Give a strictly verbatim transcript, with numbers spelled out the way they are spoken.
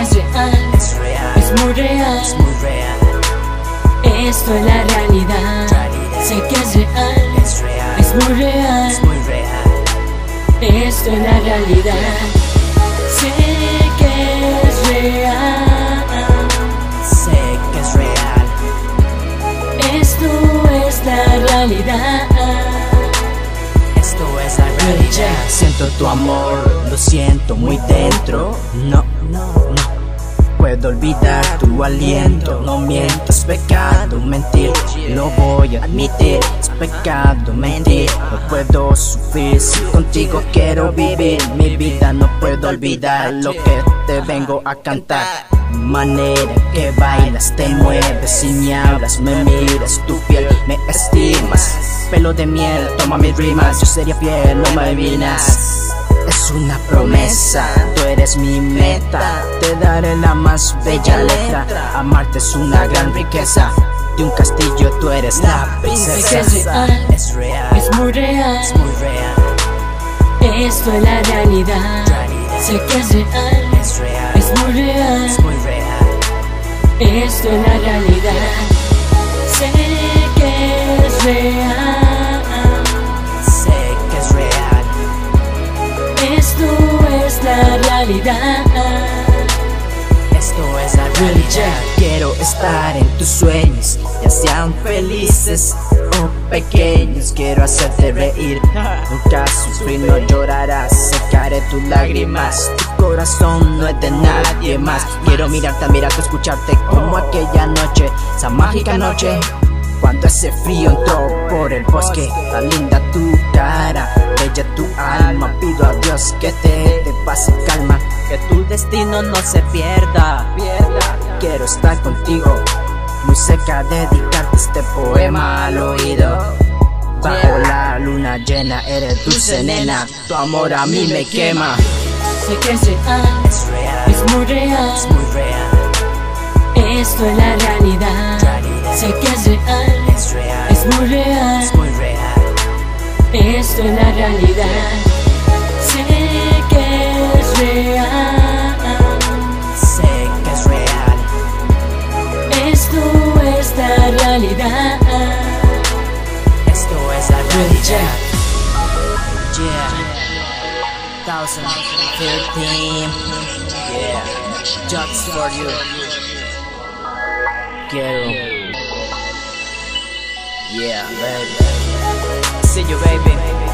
es real, es real, es muy real, es muy real. Esto es la realidad, realidad. Sé que es real, es real, es muy real, es muy real. Esto es la realidad, sé que es real, sé que es real. Esto es la realidad. Siento tu amor, lo siento muy dentro. No, no, no puedo olvidar tu aliento. No miento, es pecado mentir, lo voy a admitir. Es pecado mentir, no puedo sufrir. Si contigo quiero vivir mi vida, no puedo olvidar lo que te vengo a cantar. Manera que bailas, te mueves y me hablas, me miras, tu piel me estimas. Pelo de miel, toma mis rimas, yo sería fiel, no me adivinas. Es una promesa, tú eres mi meta, te daré la más bella letra. Amarte es una gran riqueza, de un castillo tú eres la princesa. Es real, es real, es muy real, es muy real. Esto es la realidad, realidad. Sé que es real, es real, es muy real, es muy real. Esto es la realidad, sé que es real. Esto es la realidad. Quiero estar en tus sueños, ya sean felices o pequeños. Quiero hacerte reír, nunca sufrir, no llorarás. Secaré tus lágrimas, tu corazón no es de nadie más. Quiero mirarte, mirarte, escucharte como aquella noche, esa mágica noche, cuando ese frío entró por el bosque. Tan linda tu cara, bella tu alma, pido a Dios que te dé paz y calma, que tu destino no se pierda. Quiero estar contigo, muy cerca, dedicarte este poema al oído. Bajo la luna llena eres dulce nena, tu amor a mí me quema. Sé que es real, es real, es muy real, es muy real. Esto es la realidad, realidad. Sé que es real, es real, es muy real, es muy real. Esto es la realidad, sé que es real, sé que es real. Esto es la realidad, esto es la realidad. Yeah, twenty fifteen, yeah, just for you. Quiero, yeah, baby. See you, baby.